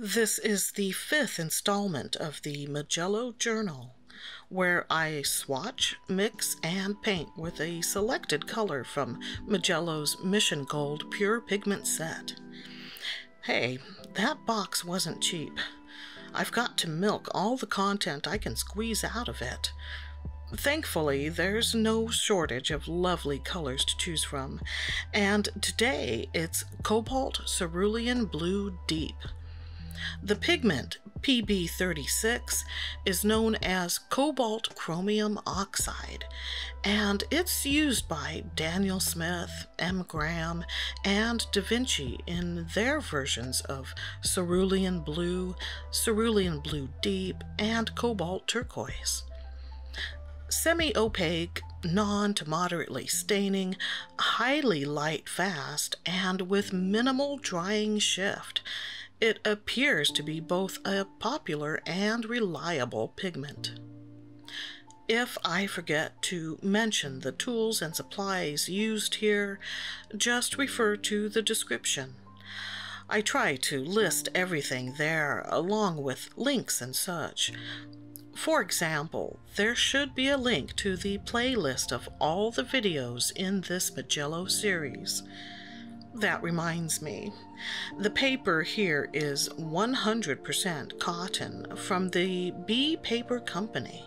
This is the fifth installment of the Mijello Journal, where I swatch, mix, and paint with a selected color from Mijello's Mission Gold Pure Pigment Set. Hey, that box wasn't cheap. I've got to milk all the content I can squeeze out of it. Thankfully, there's no shortage of lovely colors to choose from, and today it's Cobalt Cerulean Blue Deep. The pigment, PB36, is known as cobalt chromium oxide, and it's used by Daniel Smith, M. Graham, and Da Vinci in their versions of cerulean blue deep, and cobalt turquoise. Semi-opaque, non to moderately staining, highly light fast, and with minimal drying shift. It appears to be both a popular and reliable pigment. If I forget to mention the tools and supplies used here, just refer to the description. I try to list everything there along with links and such. For example, there should be a link to the playlist of all the videos in this Mijello series. That reminds me, the paper here is 100% cotton from the Bee Paper Company.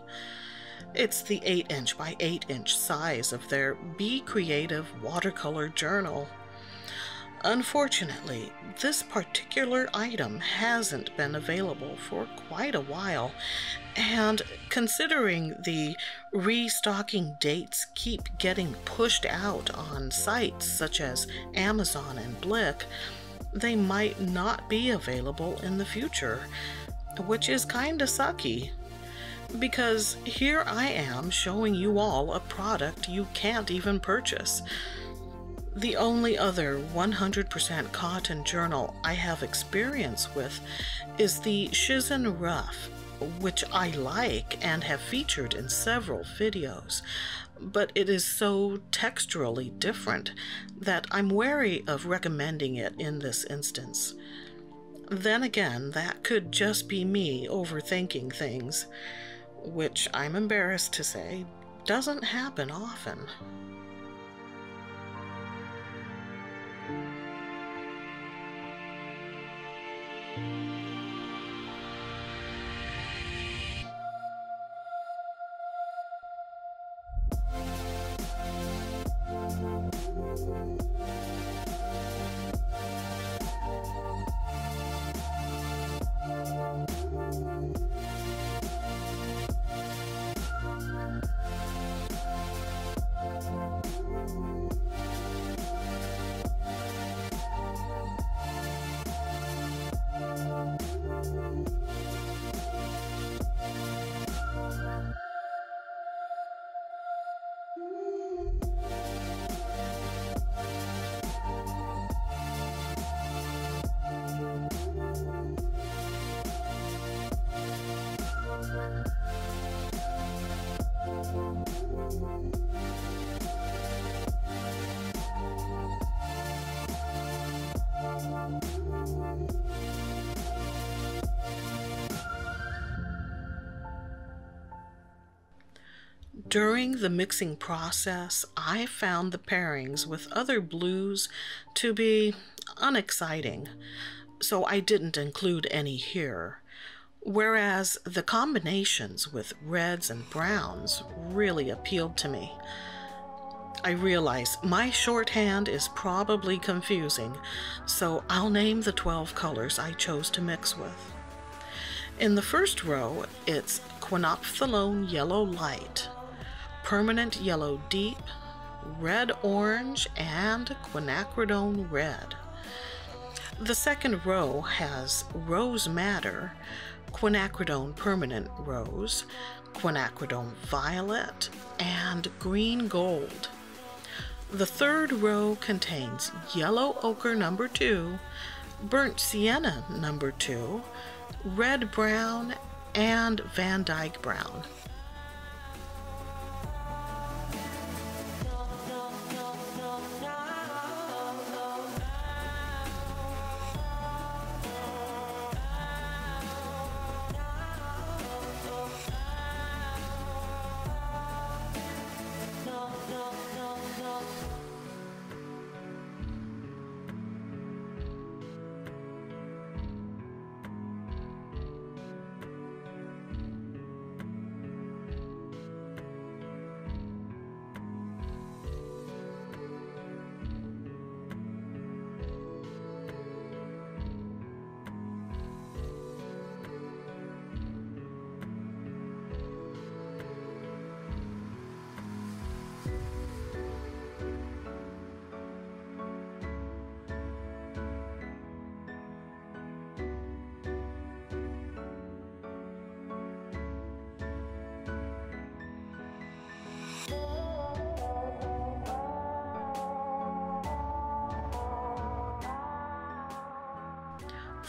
It's the 8-inch by 8-inch size of their Bee Creative Watercolor Journal. Unfortunately, this particular item hasn't been available for quite a while, and considering the restocking dates keep getting pushed out on sites such as Amazon and Blick, they might not be available in the future, which is kinda sucky. Because here I am showing you all a product you can't even purchase. The only other 100% cotton journal I have experience with is the Shizen Rough, which I like and have featured in several videos, but it is so texturally different that I'm wary of recommending it in this instance. Then again, that could just be me overthinking things, which I'm embarrassed to say doesn't happen often. During the mixing process, I found the pairings with other blues to be unexciting, so I didn't include any here, whereas the combinations with reds and browns really appealed to me. I realize my shorthand is probably confusing, so I'll name the 12 colors I chose to mix with. In the first row, it's Quinophthalone Yellow Light, Permanent Yellow Deep, Red Orange, and Quinacridone Red. The second row has Rose Madder, Quinacridone Permanent Rose, Quinacridone Violet, and Green Gold. The third row contains Yellow Ochre No. 2, Burnt Sienna No. 2, Red Brown, and Van Dyke Brown.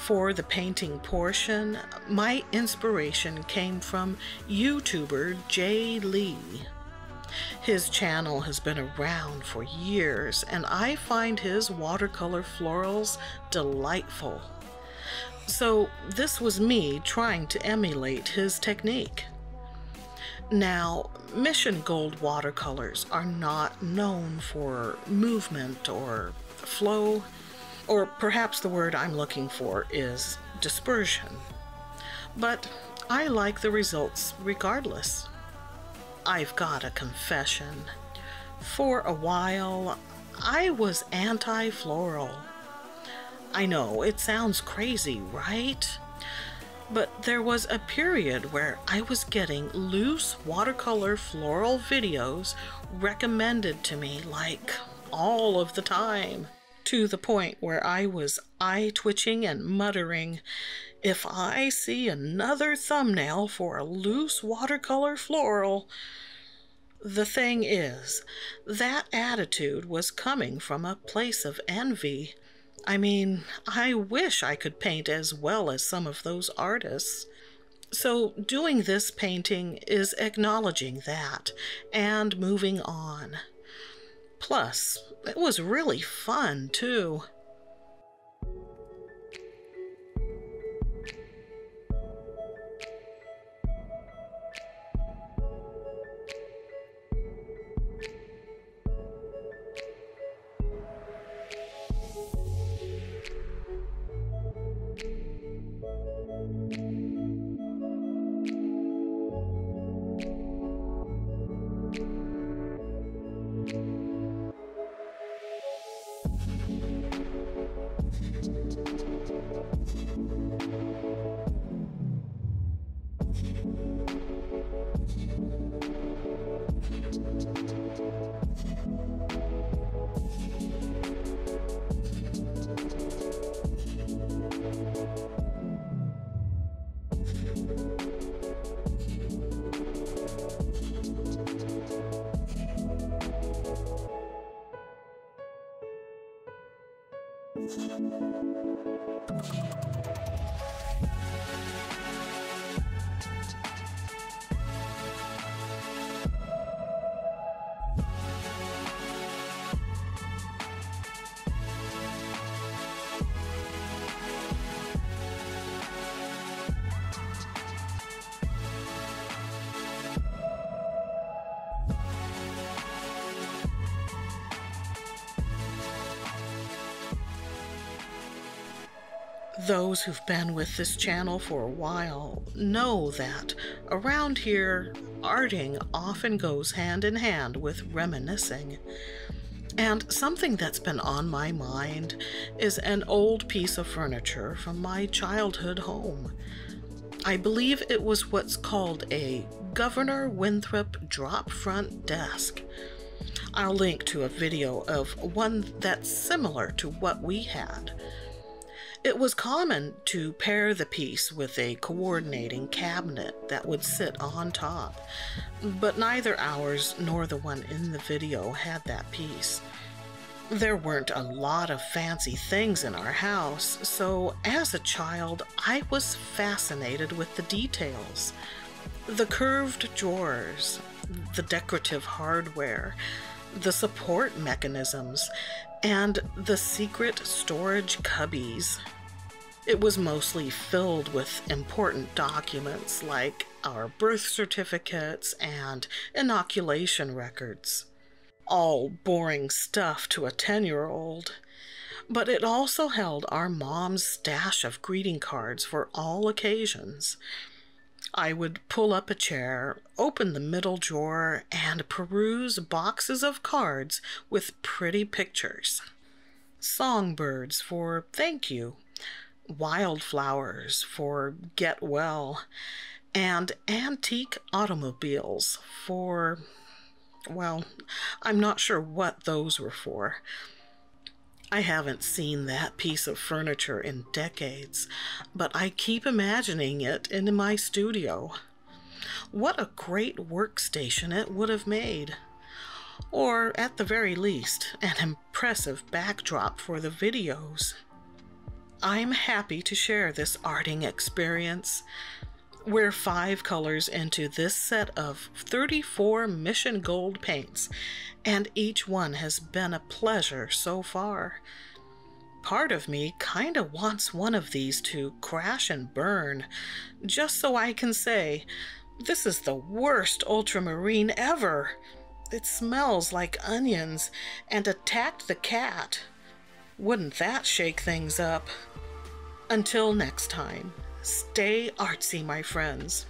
for the painting portion, my inspiration came from YouTuber Jay Lee. His channel has been around for years, and I find his watercolor florals delightful. So this was me trying to emulate his technique. Now, Mission Gold watercolors are not known for movement or flow, or perhaps the word I'm looking for is dispersion. But I like the results regardless. I've got a confession. For a while, I was anti-floral. I know, it sounds crazy, right? But there was a period where I was getting loose watercolor floral videos recommended to me like all of the time, to the point where I was eye-twitching and muttering, if I see another thumbnail for a loose watercolor floral. The thing is, that attitude was coming from a place of envy. I mean, I wish I could paint as well as some of those artists. So doing this painting is acknowledging that and moving on. Plus, it was really fun too. Those who've been with this channel for a while know that around here, arting often goes hand in hand with reminiscing. And something that's been on my mind is an old piece of furniture from my childhood home. I believe it was what's called a Governor Winthrop drop front desk. I'll link to a video of one that's similar to what we had. It was common to pair the piece with a coordinating cabinet that would sit on top, but neither ours nor the one in the video had that piece. There weren't a lot of fancy things in our house, so as a child, I was fascinated with the details. The curved drawers, the decorative hardware, the support mechanisms, and the secret storage cubbies. It was mostly filled with important documents like our birth certificates and inoculation records. All boring stuff to a 10-year-old. But it also held our mom's stash of greeting cards for all occasions. I would pull up a chair, open the middle drawer, and peruse boxes of cards with pretty pictures. Songbirds for thank you, wildflowers for get well, and antique automobiles for, well, I'm not sure what those were for. I haven't seen that piece of furniture in decades, but I keep imagining it in my studio. What a great workstation it would have made. Or, at the very least, an impressive backdrop for the videos. I'm happy to share this arting experience. We're 5 colors into this set of 34 Mission Gold paints, and each one has been a pleasure so far. Part of me kinda wants one of these to crash and burn, just so I can say, this is the worst ultramarine ever. It smells like onions and attacked the cat. Wouldn't that shake things up? Until next time, stay artsy, my friends.